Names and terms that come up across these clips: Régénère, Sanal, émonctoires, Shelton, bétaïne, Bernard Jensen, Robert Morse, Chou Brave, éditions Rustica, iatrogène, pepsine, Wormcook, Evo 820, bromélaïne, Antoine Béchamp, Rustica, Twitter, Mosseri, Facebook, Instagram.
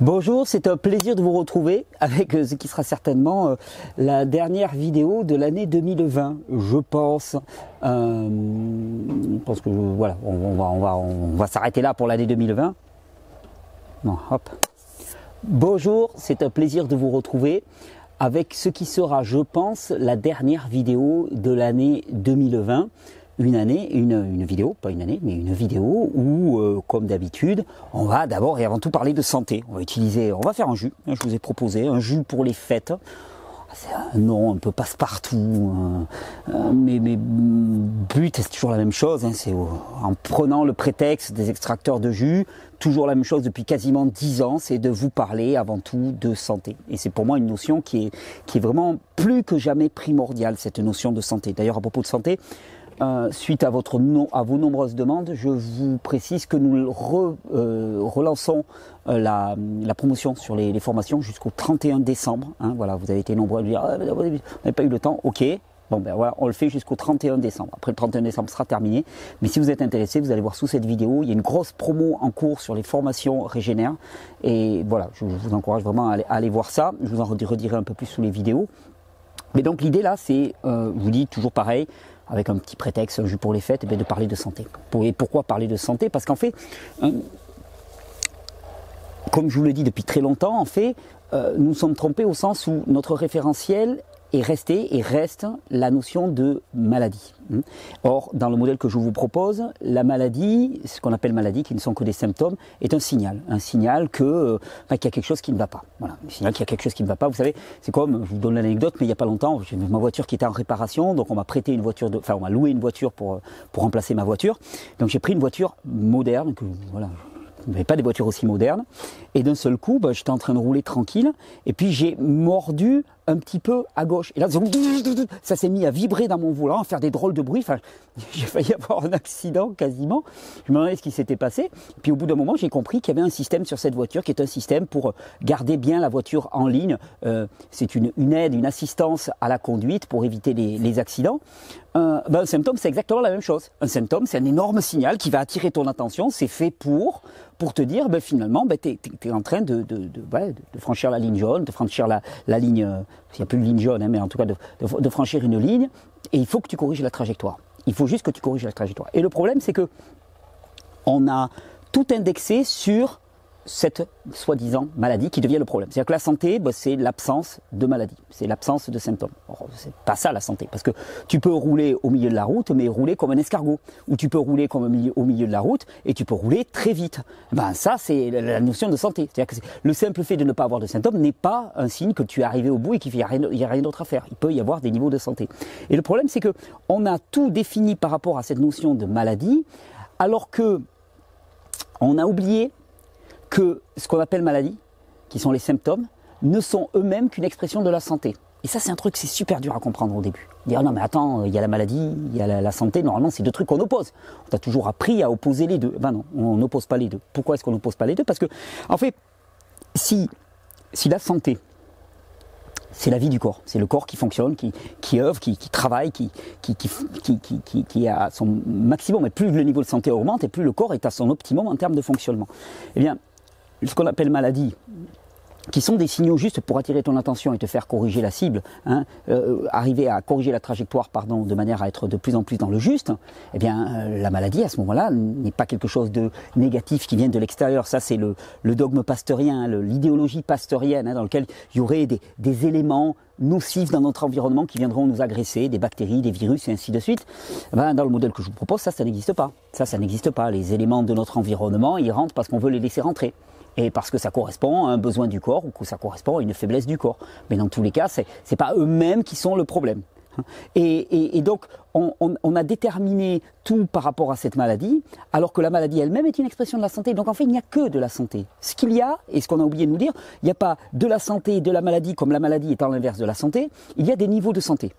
Bonjour, c'est un plaisir de vous retrouver avec ce qui sera certainement la dernière vidéo de l'année 2020, je pense. Je pense que voilà, on va s'arrêter là pour l'année 2020. Non, hop. Bonjour, c'est un plaisir de vous retrouver avec ce qui sera, je pense, la dernière vidéo de l'année 2020. Une vidéo où, comme d'habitude, on va d'abord et avant tout parler de santé. On va faire un jus. Je vous ai proposé un jus pour les fêtes. C'est un nom un peu passe-partout, mais mes buts, c'est toujours la même chose. Hein, c'est en prenant le prétexte des extracteurs de jus, toujours la même chose depuis quasiment 10 ans, c'est de vous parler avant tout de santé. Et c'est pour moi une notion qui est vraiment plus que jamais primordiale, cette notion de santé. D'ailleurs, à propos de santé, suite à vos nombreuses demandes, je vous précise que nous relançons la promotion sur les formations jusqu'au 31 décembre. Hein, voilà, vous avez été nombreux à me dire ah, « on n'avait pas eu le temps, ok ». Bon ben voilà, on le fait jusqu'au 31 décembre. Après le 31 décembre sera terminé. Mais si vous êtes intéressé, vous allez voir sous cette vidéo, il y a une grosse promo en cours sur les formations Régénère. Et voilà, je vous encourage vraiment à aller voir ça. Je vous en redirai un peu plus sous les vidéos. Mais donc l'idée là, c'est, je vous dis toujours pareil, avec un petit prétexte, un jus pour les fêtes, de parler de santé. Et pourquoi parler de santé? Parce qu'en fait, comme je vous le dis depuis très longtemps, en fait, nous sommes trompés au sens où notre référentiel est resté et reste la notion de maladie. Or, dans le modèle que je vous propose, la maladie, ce qu'on appelle maladie, qui ne sont que des symptômes, est un signal qu'il y a quelque chose qui ne va pas. Voilà, un signal qu'il y a quelque chose qui ne va pas. Vous savez, c'est comme, je vous donne l'anecdote, mais il n'y a pas longtemps, j'ai ma voiture qui était en réparation, donc on m'a prêté une voiture, on m'a loué une voiture pour remplacer ma voiture. Donc j'ai pris une voiture moderne, voilà. Il n'y avait pas des voitures aussi modernes. Et d'un seul coup, j'étais en train de rouler tranquille. Et puis, j'ai mordu un petit peu à gauche. Et là, ça s'est mis à vibrer dans mon volant, à faire des drôles de bruit. Enfin, j'ai failli avoir un accident quasiment. Je me demandais ce qui s'était passé. Et puis, au bout d'un moment, j'ai compris qu'il y avait un système sur cette voiture qui est un système pour garder bien la voiture en ligne. C'est une aide, une assistance à la conduite pour éviter les accidents. Un symptôme, c'est exactement la même chose. Un symptôme, c'est un énorme signal qui va attirer ton attention. C'est fait pour te dire, finalement, tu es en train de franchir la ligne jaune, de franchir la ligne, il n'y a plus de ligne jaune, hein, mais en tout cas de franchir une ligne, et il faut que tu corriges la trajectoire. Il faut juste que tu corriges la trajectoire. Et le problème, c'est que on a tout indexé sur cette soi-disant maladie qui devient le problème. C'est-à-dire que la santé, c'est l'absence de maladie, c'est l'absence de symptômes. C'est pas ça la santé, parce que tu peux rouler au milieu de la route, mais rouler comme un escargot, ou tu peux rouler comme au milieu de la route, et tu peux rouler très vite. Ça, c'est la notion de santé. C'est-à-dire que le simple fait de ne pas avoir de symptômes n'est pas un signe que tu es arrivé au bout et qu'il n'y a rien d'autre à faire. Il peut y avoir des niveaux de santé. Et le problème, c'est que on a tout défini par rapport à cette notion de maladie, alors que on a oublié que ce qu'on appelle maladie, qui sont les symptômes, ne sont eux-mêmes qu'une expression de la santé. Et ça, c'est un truc, c'est super dur à comprendre au début. Dire non mais attends, il y a la maladie, il y a la santé, normalement c'est deux trucs qu'on oppose. On a toujours appris à opposer les deux. Non, on n'oppose pas les deux. Pourquoi est-ce qu'on n'oppose pas les deux? Parce que, en fait, si la santé, c'est la vie du corps, c'est le corps qui fonctionne, qui œuvre, qui travaille, qui est à son maximum. Et plus le niveau de santé augmente, et plus le corps est à son optimum en termes de fonctionnement. Eh bien, ce qu'on appelle maladie, qui sont des signaux juste pour attirer ton attention et te faire corriger la cible, arriver à corriger la trajectoire, pardon, de manière à être de plus en plus dans le juste, eh bien, la maladie, à ce moment-là, n'est pas quelque chose de négatif qui vient de l'extérieur. Ça, c'est le dogme pasteurien, l'idéologie pasteurienne, dans lequel il y aurait des éléments nocifs dans notre environnement qui viendront nous agresser, des bactéries, des virus et ainsi de suite. Dans le modèle que je vous propose, ça n'existe pas. Ça n'existe pas. Les éléments de notre environnement, ils rentrent parce qu'on veut les laisser rentrer. Et parce que ça correspond à un besoin du corps ou que ça correspond à une faiblesse du corps. Mais dans tous les cas, ce n'est pas eux-mêmes qui sont le problème. Et donc, on a déterminé tout par rapport à cette maladie, alors que la maladie elle-même est une expression de la santé. Donc en fait, il n'y a que de la santé. Ce qu'il y a, et ce qu'on a oublié de nous dire, il n'y a pas de la santé et de la maladie, comme la maladie étant l'inverse de la santé, il y a des niveaux de santé.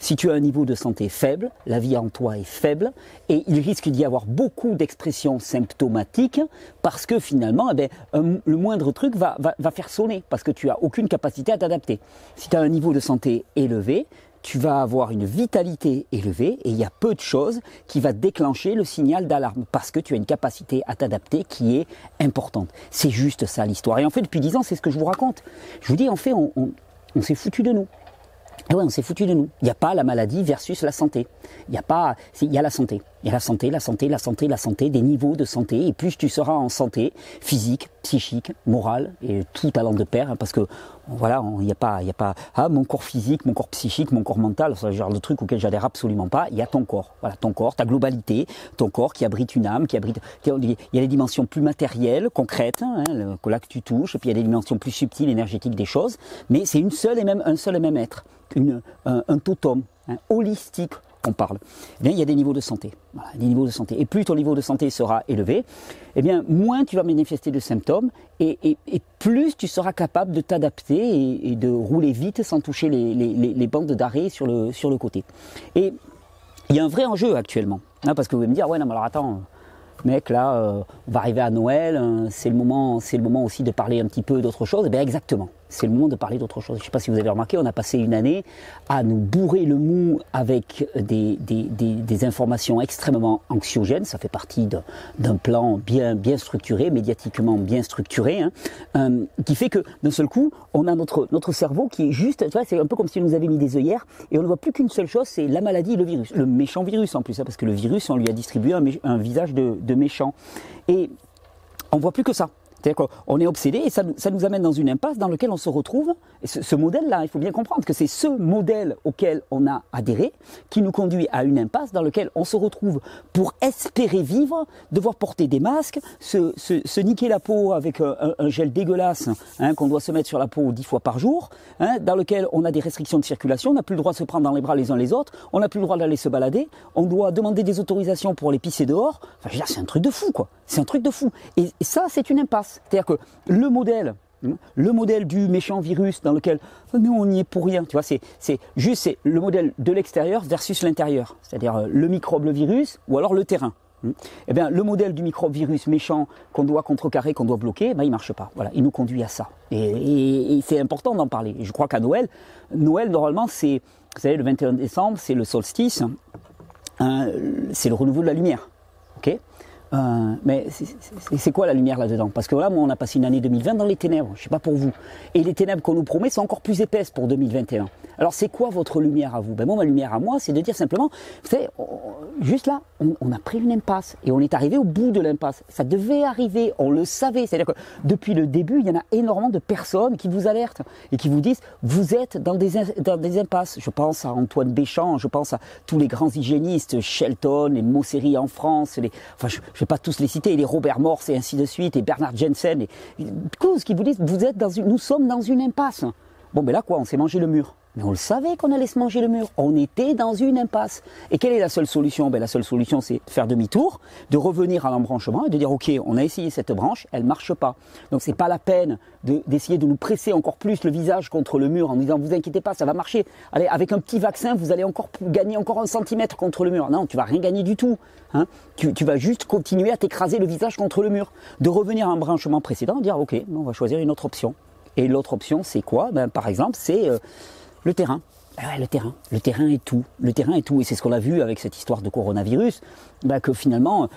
Si tu as un niveau de santé faible, la vie en toi est faible et il risque d'y avoir beaucoup d'expressions symptomatiques parce que finalement, le moindre truc va faire sonner parce que tu n'as aucune capacité à t'adapter. Si tu as un niveau de santé élevé, tu vas avoir une vitalité élevée et il y a peu de choses qui va déclencher le signal d'alarme parce que tu as une capacité à t'adapter qui est importante. C'est juste ça l'histoire. Et en fait, depuis 10 ans, c'est ce que je vous raconte. Je vous dis, en fait, on s'est foutu de nous. Et ouais, on s'est foutu de nous. Il n'y a pas la maladie versus la santé. Il n'y a pas, il y a la santé. Il y a la santé, la santé, la santé, la santé, des niveaux de santé. Et plus tu seras en santé physique, psychique, morale, et tout allant de pair, hein, parce que voilà, il n'y a pas ah, mon corps physique, mon corps psychique, mon corps mental, c'est le genre de truc auquel j'adhère absolument pas. Il y a ton corps, voilà, ton corps, ta globalité, ton corps qui abrite une âme, qui abrite. Il y a les dimensions plus matérielles, concrètes, hein, là que tu touches, et puis il y a les dimensions plus subtiles, énergétiques des choses. Mais c'est une seule et même un seul et même être, un totem, hein, holistique. On parle. Eh bien, il y a des niveaux de santé. Voilà, des niveaux de santé. Et plus ton niveau de santé sera élevé, eh bien, moins tu vas manifester de symptômes et plus tu seras capable de t'adapter et de rouler vite sans toucher les bandes d'arrêt sur le côté. Et il y a un vrai enjeu actuellement. Hein, parce que vous allez me dire, ouais, non, mais alors attends, mec, là, on va arriver à Noël, c'est le moment aussi de parler un petit peu d'autre chose. Eh bien, exactement. C'est le moment de parler d'autre chose. Je ne sais pas si vous avez remarqué, on a passé une année à nous bourrer le mou avec des informations extrêmement anxiogènes. Ça fait partie d'un plan bien structuré, médiatiquement bien structuré, hein, qui fait que d'un seul coup, on a notre cerveau qui est juste. Tu vois, c'est un peu comme si on nous avait mis des œillères et on ne voit plus qu'une seule chose, c'est la maladie et le virus, le méchant virus en plus, hein, parce que le virus, on lui a distribué un visage de méchant et on ne voit plus que ça. C'est-à-dire qu'on est obsédé et ça nous amène dans une impasse dans laquelle on se retrouve. Et ce modèle-là, il faut bien comprendre que c'est ce modèle auquel on a adhéré qui nous conduit à une impasse dans laquelle on se retrouve pour espérer vivre, devoir porter des masques, se niquer la peau avec un gel dégueulasse, hein, qu'on doit se mettre sur la peau 10 fois par jour, hein, dans lequel on a des restrictions de circulation, on n'a plus le droit de se prendre dans les bras les uns les autres, on n'a plus le droit d'aller se balader, on doit demander des autorisations pour aller pisser dehors. Enfin, je veux dire, c'est un truc de fou, quoi. C'est un truc de fou. Et ça, c'est une impasse. C'est-à-dire que le modèle du méchant virus dans lequel nous on n'y est pour rien, tu vois, c'est le modèle de l'extérieur versus l'intérieur, c'est-à-dire le microbe, le virus ou alors le terrain. Eh bien, le modèle du microvirus méchant qu'on doit contrecarrer, qu'on doit bloquer, ben, il ne marche pas. Voilà, il nous conduit à ça. Et c'est important d'en parler. Je crois qu'à Noël normalement, c'est, vous savez, le 21 décembre, c'est le solstice, hein, c'est le renouveau de la lumière. Ok. Mais c'est quoi la lumière là-dedans? Parce que là, moi, on a passé une année 2020 dans les ténèbres, je ne sais pas pour vous. Et les ténèbres qu'on nous promet sont encore plus épaisses pour 2021. Alors c'est quoi votre lumière à vous? Ben moi, ma lumière à moi, c'est de dire simplement, vous savez, juste là, on a pris une impasse et on est arrivé au bout de l'impasse. Ça devait arriver, on le savait. C'est-à-dire que depuis le début, il y en a énormément de personnes qui vous alertent et qui vous disent, vous êtes dans des impasses. Je pense à Antoine Béchamp, je pense à tous les grands hygiénistes, Shelton, les Mosseri en France, je ne vais pas tous les citer, les Robert Morse et ainsi de suite, et Bernard Jensen, et causes qui vous disent, nous sommes dans une impasse. Bon, ben là quoi, on s'est mangé le mur. Mais on le savait qu'on allait se manger le mur. On était dans une impasse. Et quelle est la seule solution? Ben, la seule solution, c'est faire demi-tour, de revenir à l'embranchement et de dire, ok, on a essayé cette branche, elle ne marche pas. Donc c'est pas la peine d'essayer de nous presser encore plus le visage contre le mur en disant, vous inquiétez pas, ça va marcher. Allez, avec un petit vaccin, vous allez encore gagner encore 1 centimètre contre le mur. Non, tu vas rien gagner du tout. Hein, tu vas juste continuer à t'écraser le visage contre le mur. De revenir à un branchement précédent et dire, ok, on va choisir une autre option. Et l'autre option, c'est quoi? Ben, par exemple, c'est le terrain. Ah ouais, le terrain est tout, et c'est ce qu'on a vu avec cette histoire de coronavirus, bah que finalement,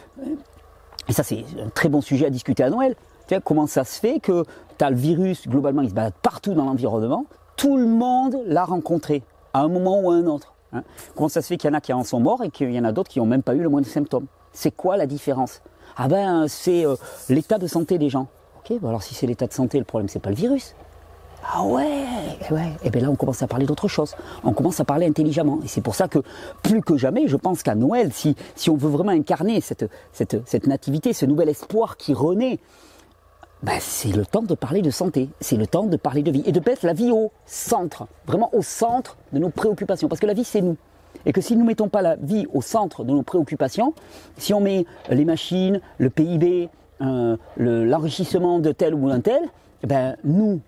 et ça c'est un très bon sujet à discuter à Noël, tu vois, comment ça se fait que tu as le virus, globalement il se balade partout dans l'environnement, tout le monde l'a rencontré, à un moment ou à un autre, hein. Comment ça se fait qu'il y en a qui en sont morts et qu'il y en a d'autres qui n'ont même pas eu le moindre symptôme? C'est quoi la différence? Ah ben c'est l'état de santé des gens. Ok, bah alors si c'est l'état de santé, le problème c'est pas le virus. Ah ouais, ouais. Et bien là, on commence à parler d'autre chose. On commence à parler intelligemment. Et c'est pour ça que, plus que jamais, je pense qu'à Noël, si on veut vraiment incarner cette nativité, ce nouvel espoir qui renaît, ben c'est le temps de parler de santé, c'est le temps de parler de vie. Et de mettre la vie au centre, vraiment au centre de nos préoccupations. Parce que la vie, c'est nous. Et que si nous ne mettons pas la vie au centre de nos préoccupations, si on met les machines, le PIB, l'enrichissement de tel ou d'un tel, ben nous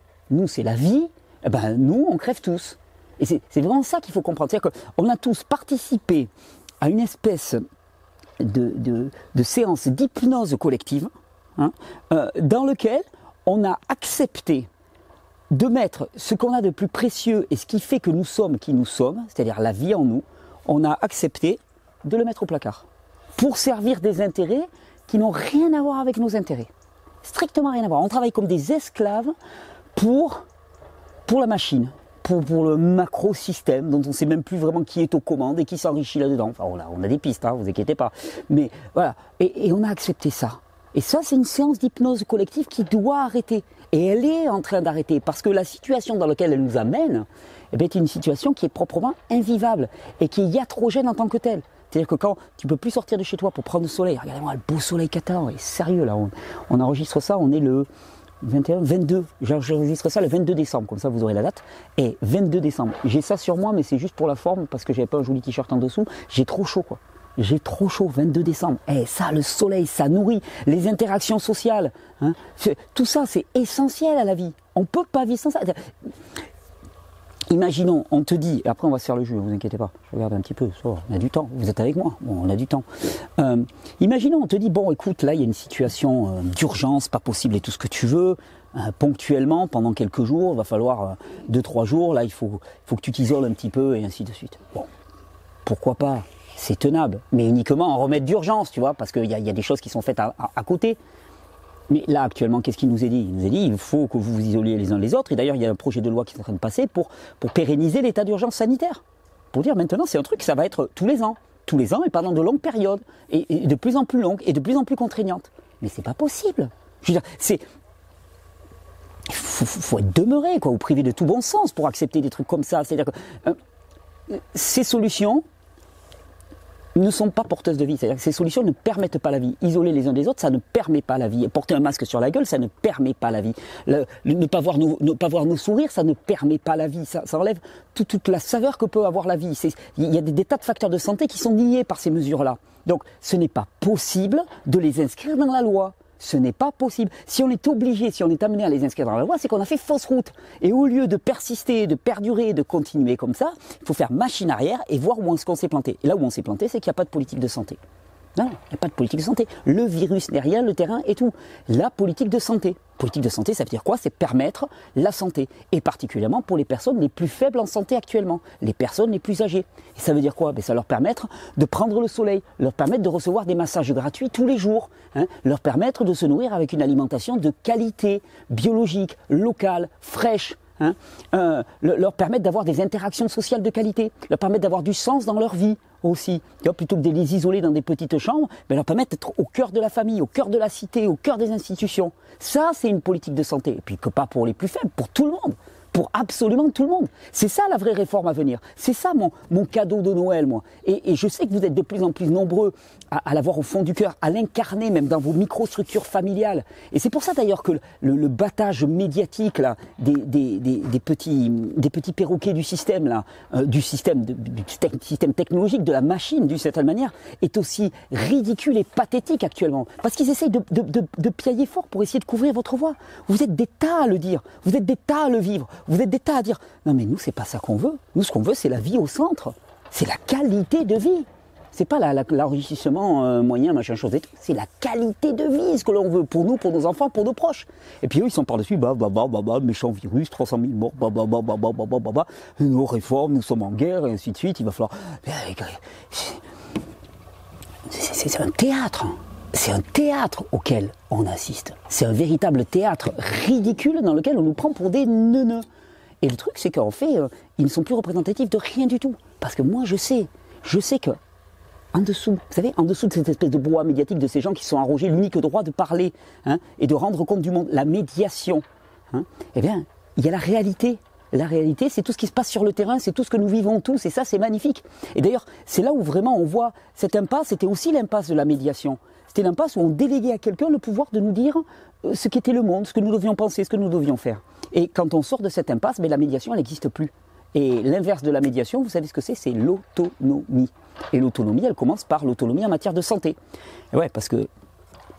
c'est la vie, eh ben, nous on crève tous. Et c'est vraiment ça qu'il faut comprendre. C'est-à-dire qu'on a tous participé à une espèce de séance d'hypnose collective, hein, dans laquelle on a accepté de mettre ce qu'on a de plus précieux et ce qui fait que nous sommes qui nous sommes, c'est-à-dire la vie en nous, on a accepté de le mettre au placard pour servir des intérêts qui n'ont rien à voir avec nos intérêts. Strictement rien à voir. On travaille comme des esclaves pour la machine, pour le macro-système dont on ne sait même plus vraiment qui est aux commandes et qui s'enrichit là-dedans. Enfin, on a des pistes, hein, vous inquiétez pas. Mais voilà, et on a accepté ça. Et ça, c'est une séance d'hypnose collective qui doit arrêter. Et elle est en train d'arrêter, parce que la situation dans laquelle elle nous amène est une situation qui est proprement invivable et qui est iatrogène en tant que telle. C'est-à-dire que quand tu ne peux plus sortir de chez toi pour prendre le soleil, regardez-moi le beau soleil qu'attend, et sérieux là, on enregistre ça, on est le 21, 22, j'enregistre ça le 22 décembre, comme ça vous aurez la date, et 22 décembre, j'ai ça sur moi, mais c'est juste pour la forme, parce que j'avais pas un joli t-shirt en dessous, j'ai trop chaud quoi. J'ai trop chaud, 22 décembre. Eh, ça, le soleil, ça nourrit les interactions sociales. Hein. Tout ça, c'est essentiel à la vie. On ne peut pas vivre sans ça. Imaginons, on te dit, et après on va se faire le jeu, ne vous inquiétez pas, je regarde un petit peu, on a du temps, vous êtes avec moi, bon, on a du temps. Imaginons, on te dit, bon, écoute, là, il y a une situation d'urgence, pas possible et tout ce que tu veux, ponctuellement, pendant quelques jours, il va falloir 2-3 jours, là, il faut que tu t'isoles un petit peu, et ainsi de suite. Bon, pourquoi pas? C'est tenable, mais uniquement en remède d'urgence, tu vois, parce qu'il y a des choses qui sont faites à côté. Mais là, actuellement, qu'est-ce qu'il nous est dit? Il nous est dit, il faut que vous vous isoliez les uns les autres. Et d'ailleurs, il y a un projet de loi qui est en train de passer pour pérenniser l'état d'urgence sanitaire. Pour dire, maintenant, c'est un truc, ça va être tous les ans, et pendant de longues périodes, et de plus en plus longues, et de plus en plus contraignantes. Mais c'est pas possible. Je veux dire, c'est... Il faut être demeuré, quoi, ou privé de tout bon sens pour accepter des trucs comme ça. C'est-à-dire que ces solutions... ne sont pas porteuses de vie, c'est-à-dire que ces solutions ne permettent pas la vie. Isoler les uns des autres, ça ne permet pas la vie. Porter un masque sur la gueule, ça ne permet pas la vie. Ne pas voir nos sourires, ça ne permet pas la vie. Ça enlève toute la saveur que peut avoir la vie. Il y a des tas de facteurs de santé qui sont niés par ces mesures-là. Donc, ce n'est pas possible de les inscrire dans la loi. Ce n'est pas possible. Si on est obligé, si on est amené à les inscrire dans la loi, c'est qu'on a fait fausse route. Et au lieu de persister, de perdurer, de continuer comme ça, il faut faire machine arrière et voir où est-ce qu'on s'est planté. Et là où on s'est planté, c'est qu'il n'y a pas de politique de santé. Non, il n'y a pas de politique de santé. Le virus n'est rien, le terrain et tout. La politique de santé. Politique de santé, ça veut dire quoi? C'est permettre la santé. Et particulièrement pour les personnes les plus faibles en santé actuellement. Les personnes les plus âgées. Et ça veut dire quoi? Ben, ça leur permettre de prendre le soleil. Leur permettre de recevoir des massages gratuits tous les jours. Hein, leur permettre de se nourrir avec une alimentation de qualité, biologique, locale, fraîche. Hein, leur permettre d'avoir des interactions sociales de qualité. Leur permettre d'avoir du sens dans leur vie. Aussi, plutôt que de les isoler dans des petites chambres, leur permettre d'être au cœur de la famille, au cœur de la cité, au cœur des institutions. Ça, c'est une politique de santé. Et puis que pas pour les plus faibles, pour tout le monde, pour absolument tout le monde. C'est ça la vraie réforme à venir. C'est ça mon cadeau de Noël, moi. Et je sais que vous êtes de plus en plus nombreux à l'avoir au fond du cœur, à l'incarner même dans vos microstructures familiales. Et c'est pour ça d'ailleurs que le battage médiatique là, des petits perroquets du système, là, du système technologique, de la machine, d'une certaine manière, est aussi ridicule et pathétique actuellement. Parce qu'ils essayent de piailler fort pour essayer de couvrir votre voix. Vous êtes des tas à le dire, vous êtes des tas à le vivre, vous êtes des tas à dire « Non mais nous, c'est pas ça qu'on veut. Nous, ce qu'on veut, c'est la vie au centre. C'est la qualité de vie. » C'est pas l'enrichissement moyen, machin, chose et tout. C'est la qualité de vie, ce que l'on veut pour nous, pour nos enfants, pour nos proches. Et puis eux, ils sont par-dessus, méchant virus, 300 000 morts, nos réformes, nous sommes en guerre, et ainsi de suite. Il va falloir... C'est un théâtre. C'est un théâtre auquel on assiste. C'est un véritable théâtre ridicule dans lequel on nous prend pour des neuneux. Et le truc, c'est qu'en fait, ils ne sont plus représentatifs de rien du tout. Parce que moi, je sais que... en dessous, vous savez, en dessous de cette espèce de bois médiatique de ces gens qui sont arrogés l'unique droit de parler hein, et de rendre compte du monde, la médiation, hein, eh bien, il y a la réalité. La réalité, c'est tout ce qui se passe sur le terrain, c'est tout ce que nous vivons tous, et ça, c'est magnifique. Et d'ailleurs, c'est là où vraiment on voit cette impasse, c'était aussi l'impasse de la médiation. C'était l'impasse où on déléguait à quelqu'un le pouvoir de nous dire ce qu'était le monde, ce que nous devions penser, ce que nous devions faire. Et quand on sort de cette impasse, mais la médiation, elle n'existe plus. Et l'inverse de la médiation, vous savez ce que c'est? C'est l'autonomie. Et l'autonomie, elle commence par l'autonomie en matière de santé. Et ouais, parce que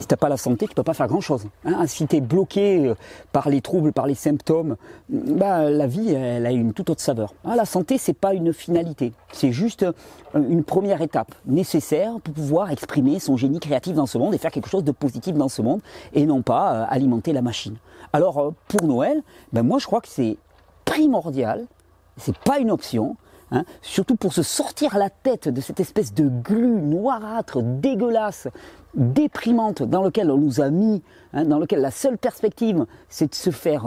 si t'as pas la santé, tu peux pas faire grand-chose. Hein, si t'es bloqué par les troubles, par les symptômes, bah, la vie, elle a une toute autre saveur. Hein, la santé, c'est pas une finalité. C'est juste une première étape nécessaire pour pouvoir exprimer son génie créatif dans ce monde et faire quelque chose de positif dans ce monde et non pas alimenter la machine. Alors pour Noël, ben moi je crois que c'est primordial, c'est pas une option, hein, surtout pour se sortir la tête de cette espèce de glu noirâtre, dégueulasse, déprimante dans lequel on nous a mis, hein, dans lequel la seule perspective c'est de se faire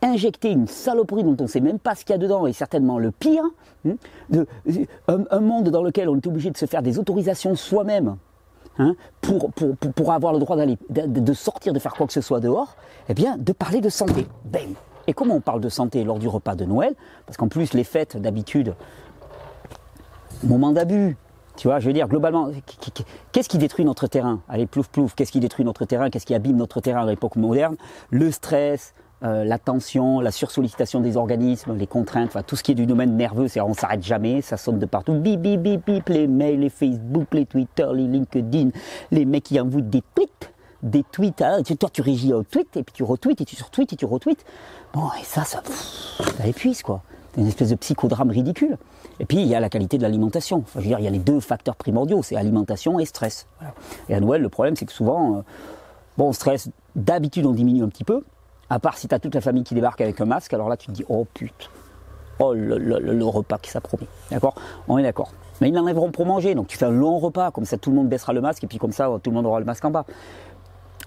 injecter une saloperie dont on ne sait même pas ce qu'il y a dedans et certainement le pire, hein, un monde dans lequel on est obligé de se faire des autorisations soi-même, hein, pour avoir le droit d'aller, de sortir, de faire quoi que ce soit dehors, eh bien de parler de santé. Bang. Et comment on parle de santé lors du repas de Noël? Parce qu'en plus les fêtes d'habitude, moment d'abus, tu vois, je veux dire, globalement, qu'est-ce qui détruit notre terrain? Allez, plouf plouf, qu'est-ce qui détruit notre terrain? Qu'est-ce qui abîme notre terrain à l'époque moderne? Le stress, la tension, la sursollicitation des organismes, les contraintes, enfin tout ce qui est du domaine nerveux, c'est on s'arrête jamais, ça sonne de partout, bip bip bip bip, les mails, les Facebook, les Twitter, les LinkedIn, les mecs qui envoient des tweets, hein, toi tu réagis au tweet, et puis tu retweets, et tu surtweets, et tu retweets, bon, et ça épuise quoi. C'est une espèce de psychodrame ridicule. Et puis, il y a la qualité de l'alimentation. Enfin, je veux dire, il y a les deux facteurs primordiaux, c'est alimentation et stress. Voilà. Et à Noël, le problème, c'est que souvent, bon, stress, d'habitude, on diminue un petit peu, à part si tu as toute la famille qui débarque avec un masque, alors là, tu te dis, oh putain, oh le repas que ça promet. D'accord? On est d'accord. Mais ils l'enlèveront pour manger, donc tu fais un long repas, comme ça, tout le monde baissera le masque, et puis comme ça, tout le monde aura le masque en bas.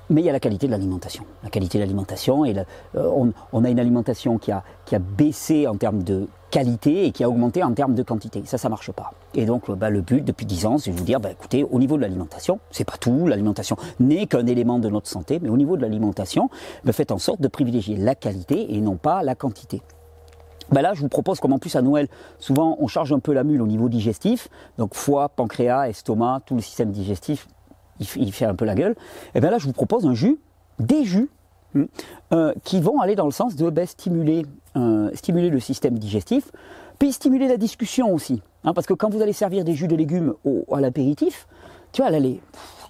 Mais il y a la qualité de l'alimentation. La qualité de l'alimentation, et on a une alimentation qui a baissé en termes de qualité et qui a augmenté en termes de quantité. Ça marche pas. Et donc, bah, le but depuis 10 ans, c'est de vous dire, bah, écoutez, au niveau de l'alimentation, c'est pas tout, l'alimentation n'est qu'un élément de notre santé, mais au niveau de l'alimentation, bah, faites en sorte de privilégier la qualité et non pas la quantité. Ben là, je vous propose, comme en plus à Noël, souvent on charge un peu la mule au niveau digestif, donc foie, pancréas, estomac, tout le système digestif, il fait un peu la gueule, et bien là je vous propose un jus, des jus qui vont aller dans le sens de ben, stimuler le système digestif, puis stimuler la discussion aussi, hein, parce que quand vous allez servir des jus de légumes à l'apéritif, tu vois, là, ils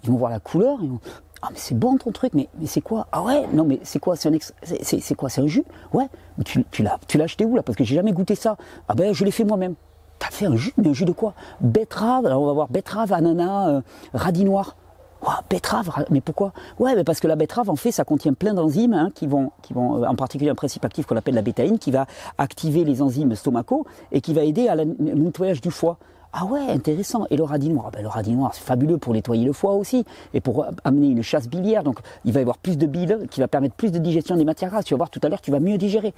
vont voir la couleur, ils vont, ah mais c'est bon ton truc, mais c'est quoi? Ah ouais, non mais c'est quoi? C'est un jus? Ouais, mais tu l'as acheté où là? Parce que j'ai jamais goûté ça. Ah ben je l'ai fait moi-même. T'as fait un jus? Mais un jus de quoi? Betterave, alors on va voir betterave, ananas, radis noir. Oh, betterave, mais pourquoi? Ouais, mais parce que la betterave, en fait, ça contient plein d'enzymes, hein, qui vont, en particulier un principe actif qu'on appelle la bétaïne, qui va activer les enzymes stomacaux et qui va aider à le nettoyage du foie. Ah ouais, intéressant. Et le radis noir, ben, le radis noir, c'est fabuleux pour nettoyer le foie aussi et pour amener une chasse biliaire. Donc, il va y avoir plus de bile qui va permettre plus de digestion des matières grasses. Tu vas voir tout à l'heure, tu vas mieux digérer.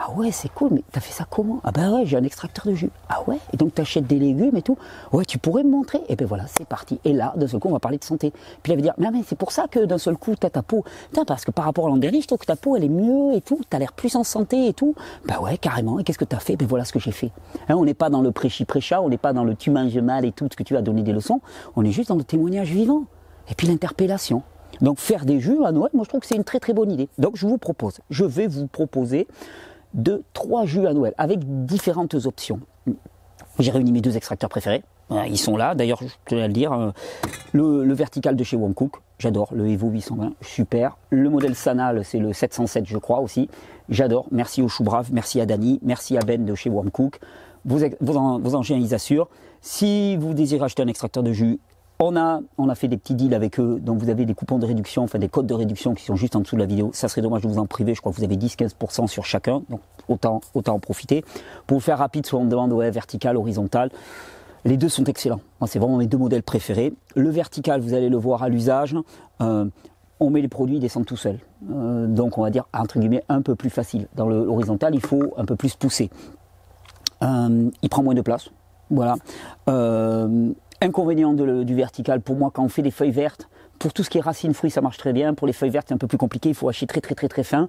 Ah ouais, c'est cool, mais t'as fait ça comment? Ah ben ouais, j'ai un extracteur de jus. Ah ouais, et donc t'achètes des légumes et tout. Ouais, tu pourrais me montrer? Et ben voilà, c'est parti. Et là, d'un seul coup, on va parler de santé. Puis là, il va dire, mais c'est pour ça que d'un seul coup, t'as ta peau. Putain, parce que par rapport à l'an dernier, je trouve que ta peau, elle est mieux et tout. T'as l'air plus en santé et tout. Ben ouais, carrément. Et qu'est-ce que t'as fait? Ben voilà ce que j'ai fait. Hein, on n'est pas dans le prêchi-prêcha, on n'est pas dans le tu manges mal et tout, ce que tu as donné des leçons. On est juste dans le témoignage vivant. Et puis l'interpellation. Donc faire des jus à Noël, moi je trouve que c'est une très très bonne idée. Donc je vais vous proposer 2, 3 jus à Noël avec différentes options. J'ai réuni mes 2 extracteurs préférés, ils sont là, d'ailleurs je tenais à le dire, le vertical de chez Wormcook, j'adore, le Evo 820, super, le modèle Sanal c'est le 707 je crois aussi, j'adore, merci au Chou Brave, merci à Dany, merci à Ben de chez Wormcook, vos engins ils assurent. Si vous désirez acheter un extracteur de jus, on a fait des petits deals avec eux, donc vous avez des coupons de réduction, enfin des codes de réduction qui sont juste en dessous de la vidéo. Ça serait dommage de vous en priver, je crois que vous avez 10-15% sur chacun, donc autant en profiter. Pour vous faire rapide, soit on me demande ouais, vertical, horizontal, les deux sont excellents. C'est vraiment mes 2 modèles préférés. Le vertical, vous allez le voir à l'usage, on met les produits, ils descendent tout seuls. Donc on va dire, entre guillemets, un peu plus facile. Dans l'horizontal, il faut un peu plus pousser. Il prend moins de place, voilà. Inconvénient du vertical, pour moi, quand on fait des feuilles vertes, pour tout ce qui est racines, fruits, ça marche très bien. Pour les feuilles vertes, c'est un peu plus compliqué. Il faut hacher très, très, très, très fin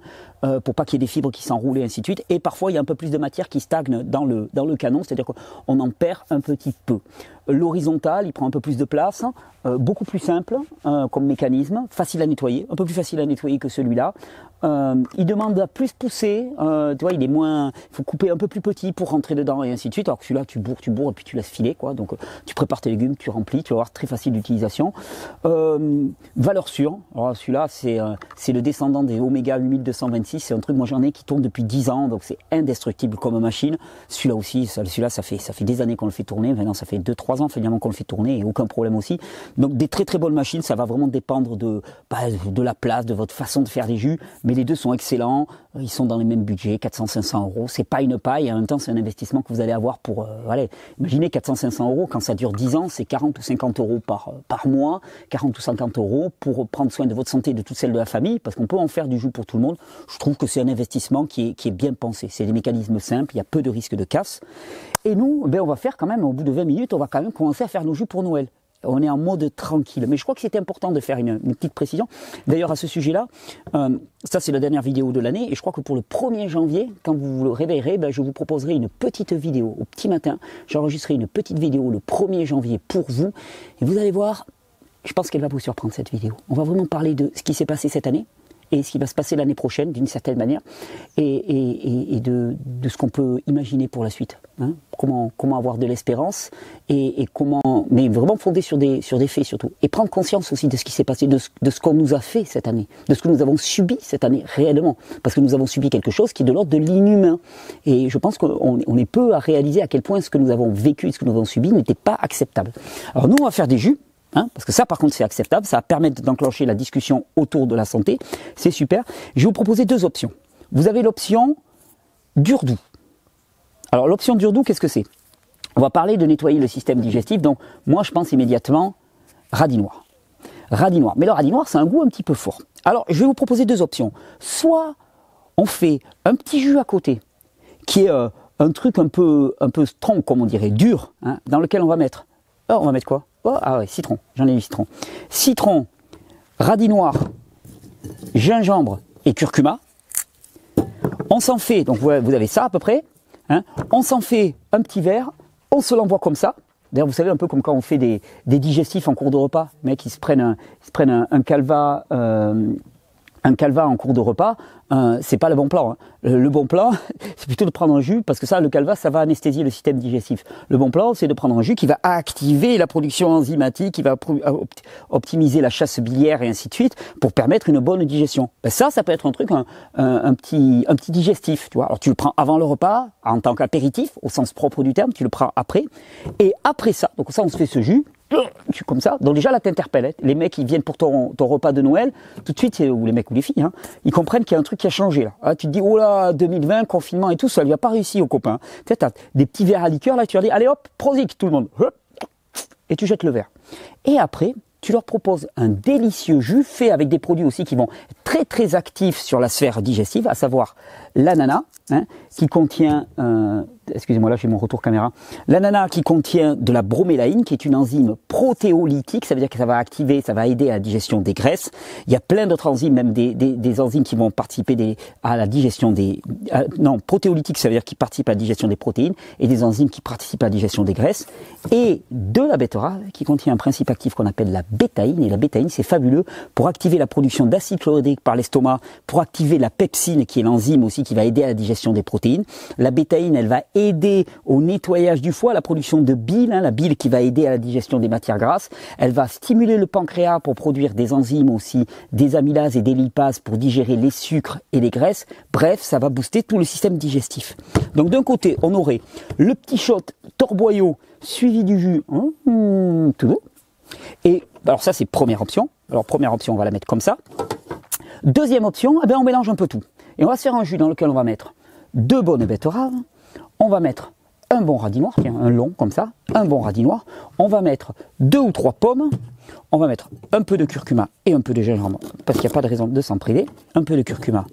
pour pas qu'il y ait des fibres qui s'enroulent et ainsi de suite. Et parfois, il y a un peu plus de matière qui stagne dans le canon, c'est-à-dire qu'on en perd un petit peu. L'horizontal, il prend un peu plus de place, beaucoup plus simple comme mécanisme, facile à nettoyer, un peu plus facile à nettoyer que celui-là. Il demande à plus pousser, tu vois, il faut couper un peu plus petit pour rentrer dedans et ainsi de suite. Alors que celui-là, tu bourres et puis tu laisses filer, quoi. Donc tu prépares tes légumes, tu remplis, tu vas voir, très facile d'utilisation. Valeur sûre, alors celui-là c'est le descendant des Oméga 8226, c'est un truc, moi j'en ai qui tourne depuis 10 ans, donc c'est indestructible comme machine. Celui-là aussi, ça fait des années qu'on le fait tourner, maintenant ça fait 2-3 ans. 3 ans, finalement, qu'on le fait tourner, et aucun problème aussi. Donc des très très bonnes machines, ça va vraiment dépendre de la place, de votre façon de faire des jus, mais les deux sont excellents, ils sont dans les mêmes budgets, 400-500 €, c'est pas une paille, et en même temps c'est un investissement que vous allez avoir pour, allez, imaginez 400-500 €, quand ça dure 10 ans, c'est 40 ou 50 € par mois, 40 ou 50 euros pour prendre soin de votre santé et de toute celle de la famille, parce qu'on peut en faire du jus pour tout le monde. Je trouve que c'est un investissement qui est bien pensé, c'est des mécanismes simples, il y a peu de risque de casse, et nous, ben, on va faire quand même, au bout de 20 minutes, on va quand même commencer à faire nos jus pour Noël. On est en mode tranquille, mais je crois que c'était important de faire une petite précision. D'ailleurs à ce sujet-là, ça c'est la dernière vidéo de l'année, et je crois que pour le 1er janvier, quand vous le réveillerez, ben, je vous proposerai une petite vidéo au petit matin. J'enregistrerai une petite vidéo le 1er janvier pour vous, et vous allez voir, je pense qu'elle va vous surprendre cette vidéo. On va vraiment parler de ce qui s'est passé cette année, et ce qui va se passer l'année prochaine d'une certaine manière, et de ce qu'on peut imaginer pour la suite, hein, comment avoir de l'espérance, et comment, mais vraiment fonder sur des faits surtout, et prendre conscience aussi de ce qui s'est passé, de ce qu'on nous a fait cette année, de ce que nous avons subi cette année réellement, parce que nous avons subi quelque chose qui est de l'ordre de l'inhumain, et je pense qu'on est peu à réaliser à quel point ce que nous avons vécu et ce que nous avons subi n'était pas acceptable. Alors nous on va faire des jus, hein, parce que ça par contre c'est acceptable, ça va permettre d'enclencher la discussion autour de la santé, c'est super. Je vais vous proposer deux options. Vous avez l'option dur doux. Alors l'option dur doux, qu'est-ce que c'est? On va parler de nettoyer le système digestif, donc moi je pense immédiatement radis noir. Radis noir, mais le radis noir c'est un goût un petit peu fort. Alors je vais vous proposer deux options. Soit on fait un petit jus à côté, qui est un truc un peu strong, comme on dirait, dur, hein, dans lequel on va mettre... Alors, on va mettre quoi? Oh, ah ouais, citron, j'en ai mis citron. Citron, radis noir, gingembre et curcuma. On s'en fait, donc vous avez ça à peu près, hein, on s'en fait un petit verre, on se l'envoie comme ça. D'ailleurs vous savez, un peu comme quand on fait des digestifs en cours de repas, les mecs ils se prennent un calva... un calva en cours de repas, c'est pas le bon plan, hein. Le bon plan, c'est plutôt de prendre un jus, parce que ça, le calva, ça va anesthésier le système digestif. Le bon plan, c'est de prendre un jus qui va activer la production enzymatique, qui va optimiser la chasse biliaire et ainsi de suite, pour permettre une bonne digestion. Ben ça peut être un truc, un petit digestif, tu vois. Alors tu le prends avant le repas, en tant qu'apéritif, au sens propre du terme, tu le prends après, et après ça, donc ça on se fait ce jus, comme ça, donc déjà là t'interpelles, hein. Les mecs ils viennent pour ton repas de Noël, tout de suite, ou les mecs ou les filles, hein, ils comprennent qu'il y a un truc qui a changé là, hein, tu te dis oh là 2020, confinement et tout, ça lui a pas réussi aux copains, tu sais, t'as des petits verres à liqueur là, tu leur dis allez hop, Prozic tout le monde, et tu jettes le verre, et après tu leur proposes un délicieux jus fait avec des produits aussi qui vont être très très actifs sur la sphère digestive, à savoir l'ananas, hein, qui contient, excusez-moi là j'ai mon retour caméra, l'ananas qui contient de la bromélaïne qui est une enzyme protéolytique, ça veut dire que ça va activer, ça va aider à la digestion des graisses, il y a plein d'autres enzymes, même des enzymes qui vont participer à la digestion des, non protéolytique ça veut dire qu'ils participent à la digestion des protéines, et des enzymes qui participent à la digestion des graisses, et de la betterave qui contient un principe actif qu'on appelle la bétaïne, et la bétaïne c'est fabuleux pour activer la production d'acide chlorhydrique par l'estomac, pour activer la pepsine qui est l'enzyme aussi qui va aider à la digestion des protéines. La bétaïne elle va aider au nettoyage du foie, à la production de bile, hein, la bile qui va aider à la digestion des matières grasses, elle va stimuler le pancréas pour produire des enzymes aussi, des amylases et des lipases pour digérer les sucres et les graisses, bref ça va booster tout le système digestif. Donc d'un côté on aurait le petit shot torboyau suivi du jus, tout bon. Et alors ça c'est première option, alors première option on va la mettre comme ça. Deuxième option, eh bien, on mélange un peu tout, et on va se faire un jus dans lequel on va mettre deux bonnes betteraves, on va mettre un bon radis noir, tiens, un long comme ça, un bon radis noir, on va mettre 2 ou 3 pommes, on va mettre un peu de curcuma et un peu de gingembre, parce qu'il n'y a pas de raison de s'en priver, un peu de curcuma,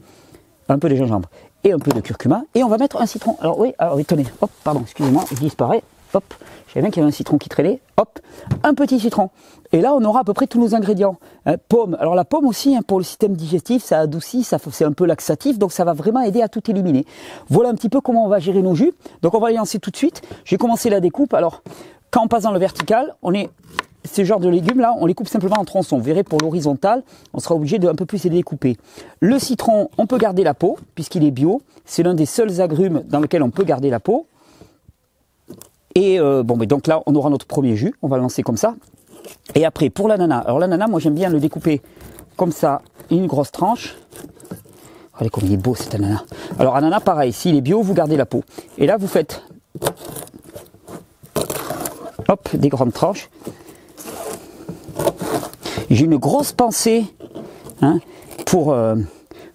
un peu de gingembre et un peu de curcuma, et on va mettre un citron. Alors oui, alors tenez, hop, pardon, excusez-moi, je disparais, hop, je savais bien qu'il y avait un citron qui traînait, hop, un petit citron, et là on aura à peu près tous nos ingrédients, hein, pomme, alors la pomme aussi hein, pour le système digestif, ça adoucit, ça c'est un peu laxatif, donc ça va vraiment aider à tout éliminer. Voilà un petit peu comment on va gérer nos jus, donc on va les lancer tout de suite. J'ai commencé la découpe, alors quand on passe dans le vertical, on est ces genres de légumes là, on les coupe simplement en tronçons, vous verrez pour l'horizontal, on sera obligé de un peu plus les découper. Le citron, on peut garder la peau, puisqu'il est bio, c'est l'un des seuls agrumes dans lequel on peut garder la peau. Et bon, mais donc là, on aura notre premier jus, on va le lancer comme ça. Et après, pour l'ananas, alors l'ananas, moi j'aime bien le découper comme ça, une grosse tranche. Regardez comme il est beau cet ananas. Alors ananas, pareil, s'il est bio, vous gardez la peau. Et là, vous faites Hop, des grandes tranches. J'ai une grosse pensée hein, pour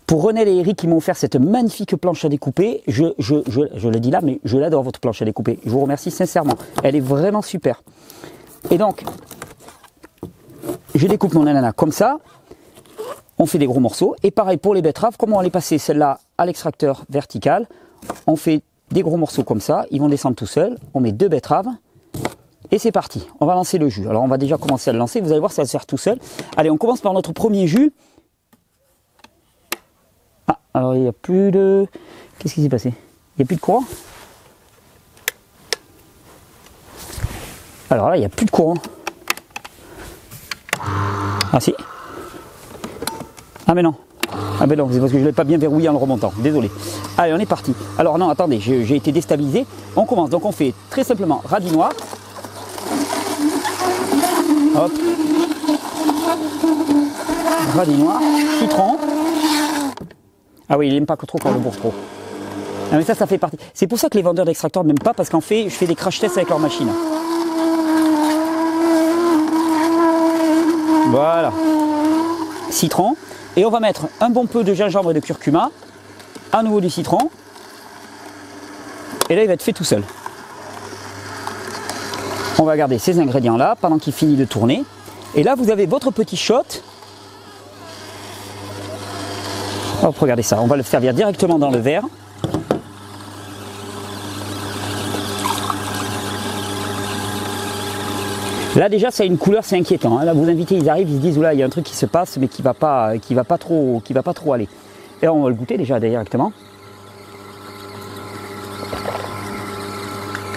René et Eric qui m'ont offert cette magnifique planche à découper. Je le dis là, mais je l'adore, votre planche à découper. Je vous remercie sincèrement. Elle est vraiment super. Et donc, je découpe mon ananas comme ça. On fait des gros morceaux. Et pareil pour les betteraves, comment on va les passer celle-là à l'extracteur vertical. On fait des gros morceaux comme ça. Ils vont descendre tout seuls. On met deux betteraves. Et c'est parti, on va lancer le jus. Alors on va déjà commencer à le lancer, vous allez voir ça va se faire tout seul. Allez, on commence par notre premier jus. Ah, alors il n'y a plus de... Qu'est-ce qui s'est passé? Il n'y a plus de courant? Alors là, il n'y a plus de courant. Ah si. Ah mais non. Ah ben non, c'est parce que je ne l'ai pas bien verrouillé en le remontant, désolé. Allez, on est parti. Alors non, attendez, j'ai été déstabilisé. On commence, donc on fait très simplement radis noir. Hop, radis noir, citron. Ah oui, il n'aime pas trop quand on le bourre trop. Non mais ça fait partie. C'est pour ça que les vendeurs d'extracteurs n'aiment pas, parce qu'en fait, je fais des crash tests avec leur machine. Voilà, citron. Et on va mettre un bon peu de gingembre et de curcuma. À nouveau du citron. Et là, il va être fait tout seul. On va garder ces ingrédients-là pendant qu'il finit de tourner. Et là, vous avez votre petit shot. Hop, regardez ça. On va le servir directement dans le verre. Là, déjà, ça a une couleur, c'est inquiétant. Là, vos invités, ils arrivent, ils se disent, oula, il y a un truc qui se passe, mais qui va pas trop aller. Et là, on va le goûter déjà directement.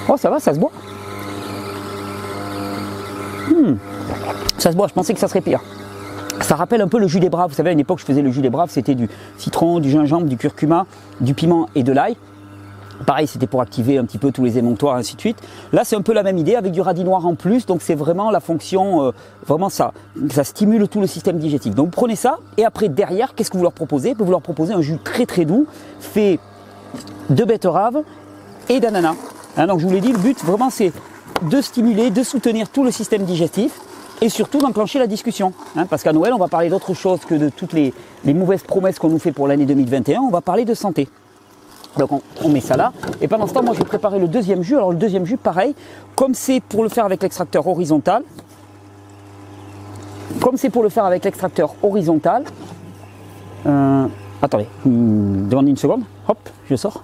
Oh, ça va, ça se boit. Ça se boit, je pensais que ça serait pire. Ça rappelle un peu le jus des braves. Vous savez, à une époque, je faisais le jus des braves, c'était du citron, du gingembre, du curcuma, du piment et de l'ail. Pareil, c'était pour activer un petit peu tous les émonctoires, ainsi de suite. Là, c'est un peu la même idée avec du radis noir en plus. Donc, c'est vraiment la fonction, vraiment ça. Ça stimule tout le système digestif. Donc, prenez ça et après, derrière, qu'est-ce que vous leur proposez? Vous leur proposez un jus très très doux, fait de betteraves et d'ananas. Hein, donc, je vous l'ai dit, le but vraiment, c'est de stimuler, de soutenir tout le système digestif et surtout d'enclencher la discussion. Hein, parce qu'à Noël, on va parler d'autre chose que de toutes les mauvaises promesses qu'on nous fait pour l'année 2021. On va parler de santé. Donc on met ça là. Et pendant ce temps, moi, je vais préparer le deuxième jus. Alors le deuxième jus, pareil, comme c'est pour le faire avec l'extracteur horizontal, attendez, demandez une seconde. Hop, je sors.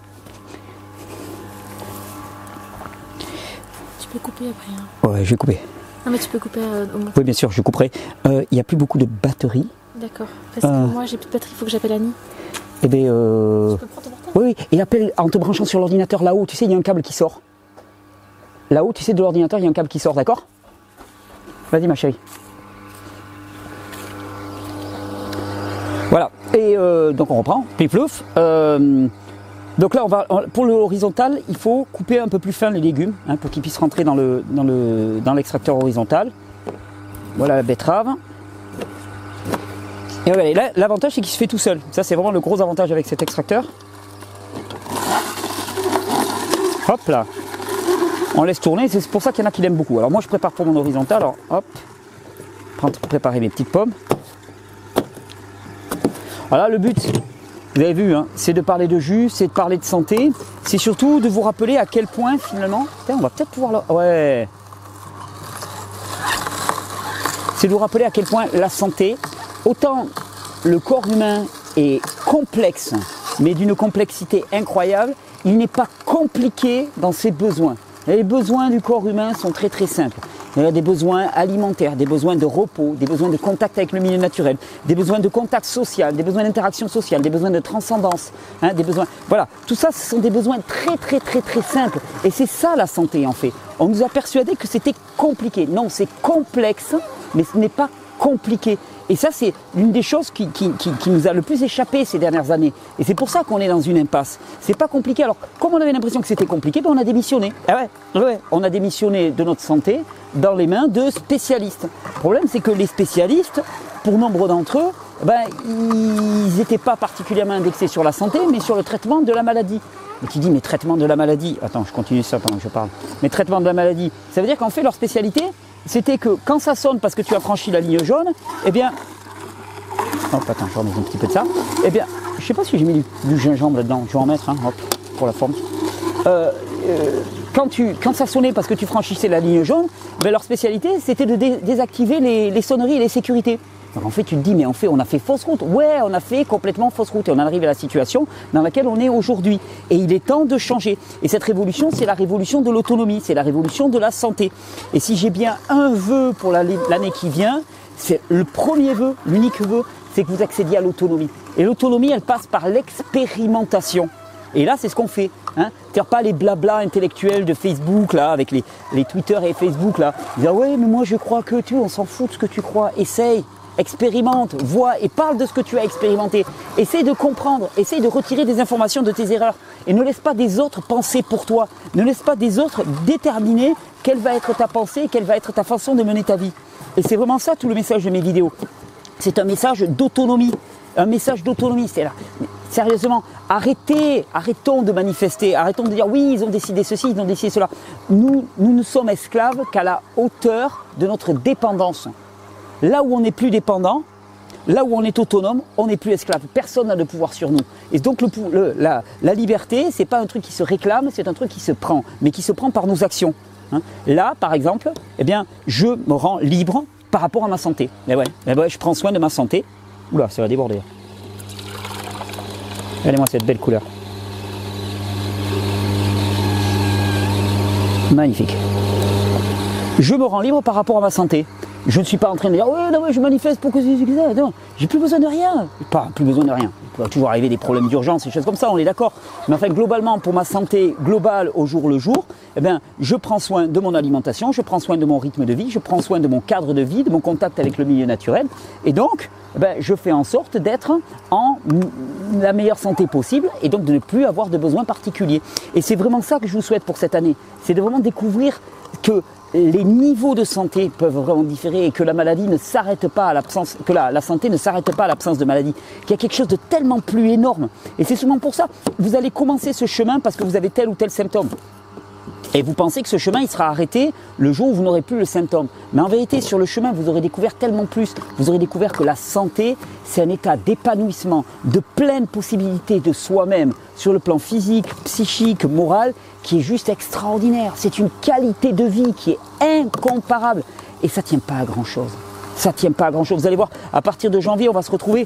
Tu peux couper après. Hein. Ouais, je vais couper. Non mais tu peux couper au moins. Oui bien sûr, je couperai. Il n'y a plus beaucoup de batterie. D'accord, parce que moi j'ai plus de batterie, il faut que j'appelle Annie. Eh bien... Tu peux prendre ton portable ? Oui, oui, et appelle en te branchant sur l'ordinateur là-haut, tu sais, il y a un câble qui sort. Là-haut, tu sais, de l'ordinateur, il y a un câble qui sort, d'accord? Vas-y ma chérie. Voilà, et donc on reprend, plouf. Donc là, pour le horizontal, il faut couper un peu plus fin les légumes hein, pour qu'ils puissent rentrer dans l'extracteur horizontal. Voilà la betterave. Et regardez, là, l'avantage, c'est qu'il se fait tout seul. Ça, c'est vraiment le gros avantage avec cet extracteur. Hop là. On laisse tourner. C'est pour ça qu'il y en a qui l'aiment beaucoup. Alors moi, je prépare pour mon horizontal. Alors, hop. Préparer mes petites pommes. Voilà le but. Vous avez vu, hein, c'est de parler de jus, c'est de parler de santé, c'est surtout de vous rappeler à quel point finalement, putain, on va peut-être pouvoir là, ouais, c'est de vous rappeler à quel point la santé, autant le corps humain est complexe, mais d'une complexité incroyable, il n'est pas compliqué dans ses besoins. Les besoins du corps humain sont très très simples. Il y a des besoins alimentaires, des besoins de repos, des besoins de contact avec le milieu naturel, des besoins de contact social, des besoins d'interaction sociale, des besoins de transcendance, hein, des besoins... Voilà, tout ça, ce sont des besoins très très très très simples. Et c'est ça la santé en fait. On nous a persuadé que c'était compliqué. Non, c'est complexe, mais ce n'est pas compliqué. Et ça, c'est l'une des choses qui nous a le plus échappé ces dernières années. Et c'est pour ça qu'on est dans une impasse. C'est pas compliqué. Alors, comme on avait l'impression que c'était compliqué, ben on a démissionné. Ah ouais, ouais, on a démissionné de notre santé dans les mains de spécialistes. Le problème, c'est que les spécialistes, pour nombre d'entre eux, ben, ils n'étaient pas particulièrement indexés sur la santé, mais sur le traitement de la maladie. Et tu dis, mais traitement de la maladie. Attends, je continue ça pendant que je parle. Mais traitement de la maladie. Ça veut dire qu'en fait, leur spécialité, c'était que quand ça sonne parce que tu as franchi la ligne jaune, eh bien. Hop, attends, je remets un petit peu de ça. Eh bien, je sais pas si j'ai mis du gingembre là-dedans. Je vais en mettre, hein, hop, pour la forme. Quand ça sonnait parce que tu franchissais la ligne jaune, ben leur spécialité, c'était de désactiver les sonneries et les sécurités. Alors en fait, tu te dis, mais en fait, on a fait fausse route. Ouais, on a fait complètement fausse route et on arrive à la situation dans laquelle on est aujourd'hui. Et il est temps de changer. Et cette révolution, c'est la révolution de l'autonomie, c'est la révolution de la santé. Et si j'ai bien un vœu pour l'année qui vient, c'est le premier vœu, l'unique vœu, c'est que vous accédiez à l'autonomie. Et l'autonomie, elle passe par l'expérimentation. Et là, c'est ce qu'on fait. Hein, t'as pas les blabla intellectuels de Facebook là, avec les Twitter et Facebook là. Ils disent, ah ouais, mais moi je crois que on s'en fout de ce que tu crois. Essaye, expérimente, vois et parle de ce que tu as expérimenté. Essaye de comprendre, essaye de retirer des informations de tes erreurs. Et ne laisse pas des autres penser pour toi. Ne laisse pas des autres déterminer quelle va être ta pensée, quelle va être ta façon de mener ta vie. Et c'est vraiment ça tout le message de mes vidéos. C'est un message d'autonomie. Un message d'autonomie, c'est là. Sérieusement, arrêtons de manifester, arrêtons de dire oui, ils ont décidé ceci, ils ont décidé cela. Nous ne sommes esclaves qu'à la hauteur de notre dépendance. Là où on n'est plus dépendant, là où on est autonome, on n'est plus esclave. Personne n'a de pouvoir sur nous. Et donc la liberté, c'est pas un truc qui se réclame, c'est un truc qui se prend, mais qui se prend par nos actions. Hein. Là, par exemple, eh bien, je me rends libre par rapport à ma santé. Eh ouais, je prends soin de ma santé. Oula, ça va déborder. Regardez-moi cette belle couleur. Magnifique. Je me rends libre par rapport à ma santé. Je ne suis pas en train de dire ouais, non, ouais, je manifeste pour que c'est ça. Non, j'ai plus besoin de rien. Pas plus besoin de rien. Il peut toujours arriver des problèmes d'urgence, des choses comme ça, on est d'accord. Mais enfin, globalement, pour ma santé globale au jour le jour, eh bien, je prends soin de mon alimentation, je prends soin de mon rythme de vie, je prends soin de mon cadre de vie, de mon contact avec le milieu naturel. Et donc, eh bien, je fais en sorte d'être en la meilleure santé possible et donc de ne plus avoir de besoins particuliers. Et c'est vraiment ça que je vous souhaite pour cette année. C'est de vraiment découvrir que les niveaux de santé peuvent vraiment différer et que la maladie ne s'arrête pas à l'absence, que la santé ne s'arrête pas à l'absence de maladie, qu'il y a quelque chose de tellement plus énorme. Et c'est souvent pour ça, vous allez commencer ce chemin parce que vous avez tel ou tel symptôme. Et vous pensez que ce chemin, il sera arrêté le jour où vous n'aurez plus le symptôme. Mais en vérité, sur le chemin, vous aurez découvert tellement plus. Vous aurez découvert que la santé, c'est un état d'épanouissement, de pleine possibilité de soi-même, sur le plan physique, psychique, moral, qui est juste extraordinaire. C'est une qualité de vie qui est incomparable. Et ça ne tient pas à grand-chose. Ça ne tient pas à grand-chose. Vous allez voir, à partir de janvier, on va se retrouver.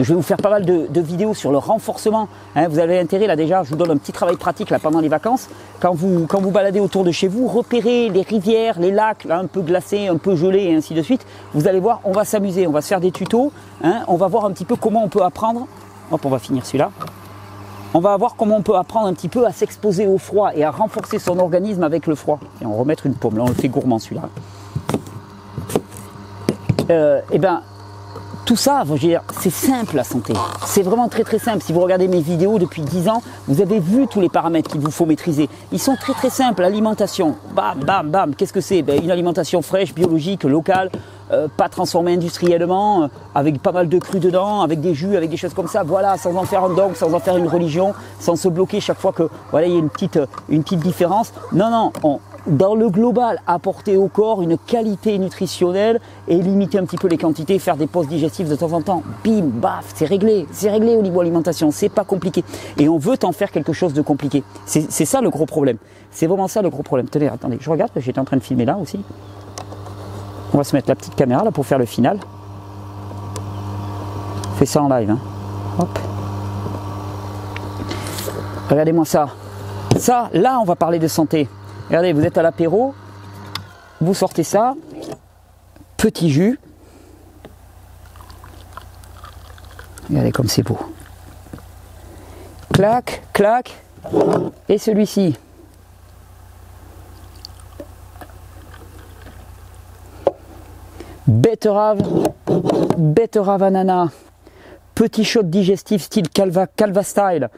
Je vais vous faire pas mal de vidéos sur le renforcement. Hein, vous avez intérêt, là déjà, je vous donne un petit travail pratique là, pendant les vacances. Quand vous baladez autour de chez vous, repérez les rivières, les lacs, là, un peu glacés, un peu gelés et ainsi de suite. Vous allez voir, on va s'amuser, on va se faire des tutos. Hein, on va voir un petit peu comment on peut apprendre. Hop, on va finir celui-là. On va voir comment on peut apprendre un petit peu à s'exposer au froid et à renforcer son organisme avec le froid. Et on va remettre une pomme, là on le fait gourmand celui-là. Eh bien, tout ça, c'est simple la santé, c'est vraiment très très simple. Si vous regardez mes vidéos depuis 10 ans, vous avez vu tous les paramètres qu'il vous faut maîtriser. Ils sont très très simples, l'alimentation, bam bam bam, qu'est-ce que c'est? Une alimentation fraîche, biologique, locale, pas transformée industriellement, avec pas mal de cru dedans, avec des jus, avec des choses comme ça, voilà, sans en faire un dogme, sans en faire une religion, sans se bloquer chaque fois que, voilà, il y a une petite différence. Non, non, dans le global, apporter au corps une qualité nutritionnelle et limiter un petit peu les quantités, faire des pauses digestives de temps en temps. Bim, baf, c'est réglé au niveau alimentation, c'est pas compliqué. Et on veut en faire quelque chose de compliqué. C'est ça le gros problème. C'est vraiment ça le gros problème. Tenez, attendez, je regarde, j'étais en train de filmer là aussi. On va se mettre la petite caméra là pour faire le final. On fait ça en live. Hein. Hop. Regardez-moi ça. Ça, là, on va parler de santé. Regardez, vous êtes à l'apéro, vous sortez ça, petit jus. Regardez comme c'est beau. Clac, clac, et celui-ci. Betterave, betterave ananas. Petit shot digestif style Calva style.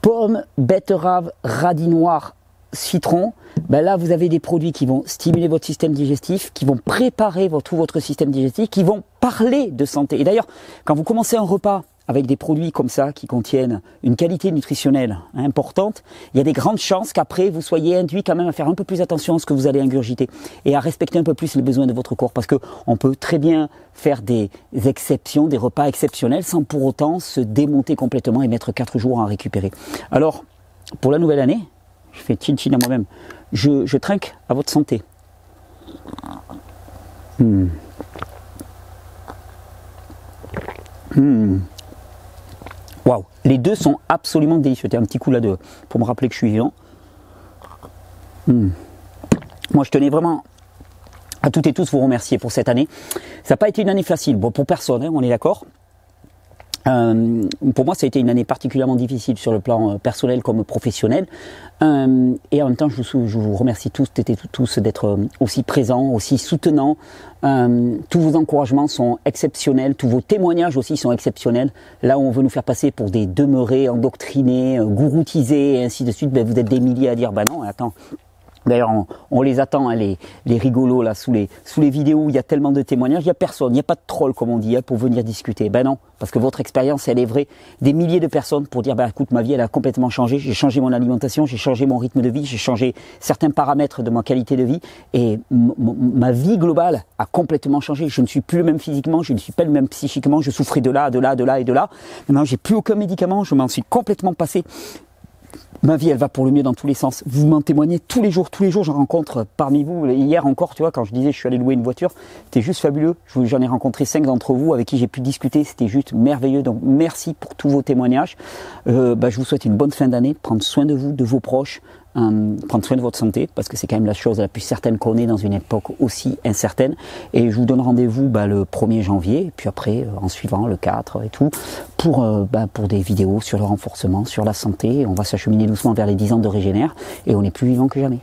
Pomme, betterave, radis noir. Citron, ben là vous avez des produits qui vont stimuler votre système digestif, qui vont préparer tout votre système digestif, qui vont parler de santé. Et d'ailleurs, quand vous commencez un repas avec des produits comme ça qui contiennent une qualité nutritionnelle importante, il y a des grandes chances qu'après vous soyez induit quand même à faire un peu plus attention à ce que vous allez ingurgiter et à respecter un peu plus les besoins de votre corps, parce que on peut très bien faire des exceptions, des repas exceptionnels sans pour autant se démonter complètement et mettre 4 jours à en récupérer. Alors pour la nouvelle année, je fais tchin-tchin à moi-même, je trinque à votre santé. Waouh, les deux sont absolument délicieux. T'as un petit coup là de pour me rappeler que je suis vivant. Moi, je tenais vraiment à toutes et tous vous remercier pour cette année. Ça n'a pas été une année facile, bon, pour personne, hein, on est d'accord. Pour moi, ça a été une année particulièrement difficile sur le plan personnel comme professionnel. Et en même temps, je vous remercie tous d'être aussi présents, aussi soutenants. Tous vos encouragements sont exceptionnels, tous vos témoignages aussi sont exceptionnels. Là où on veut nous faire passer pour des demeurés, endoctrinés, gouroutisés, et ainsi de suite, ben, vous êtes des milliers à dire « bah non, attends ». D'ailleurs, on les attend, hein, les rigolos là sous les vidéos où il y a tellement de témoignages, il n'y a personne, il n'y a pas de troll comme on dit, hein, pour venir discuter. Ben non, parce que votre expérience, elle est vraie. Des milliers de personnes pour dire, ben écoute, ma vie, elle a complètement changé. J'ai changé mon alimentation, j'ai changé mon rythme de vie, j'ai changé certains paramètres de ma qualité de vie et ma vie globale a complètement changé. Je ne suis plus le même physiquement, je ne suis pas le même psychiquement. Je souffrais de là, de là, de là et de là. Maintenant, j'ai plus aucun médicament, je m'en suis complètement passé. Ma vie, elle va pour le mieux dans tous les sens. Vous m'en témoignez tous les jours, j'en rencontre parmi vous. Hier encore, tu vois, quand je disais je suis allé louer une voiture, c'était juste fabuleux. J'en ai rencontré 5 d'entre vous avec qui j'ai pu discuter, c'était juste merveilleux. Donc merci pour tous vos témoignages. Je vous souhaite une bonne fin d'année, prendre soin de vous, de vos proches, prendre soin de votre santé, parce que c'est quand même la chose la plus certaine qu'on ait dans une époque aussi incertaine. Et je vous donne rendez-vous le 1er janvier, et puis après, en suivant, le 4 et tout, pour des vidéos sur le renforcement, sur la santé. On va s'acheminer doucement vers les 10 ans de Régénère, et on est plus vivant que jamais.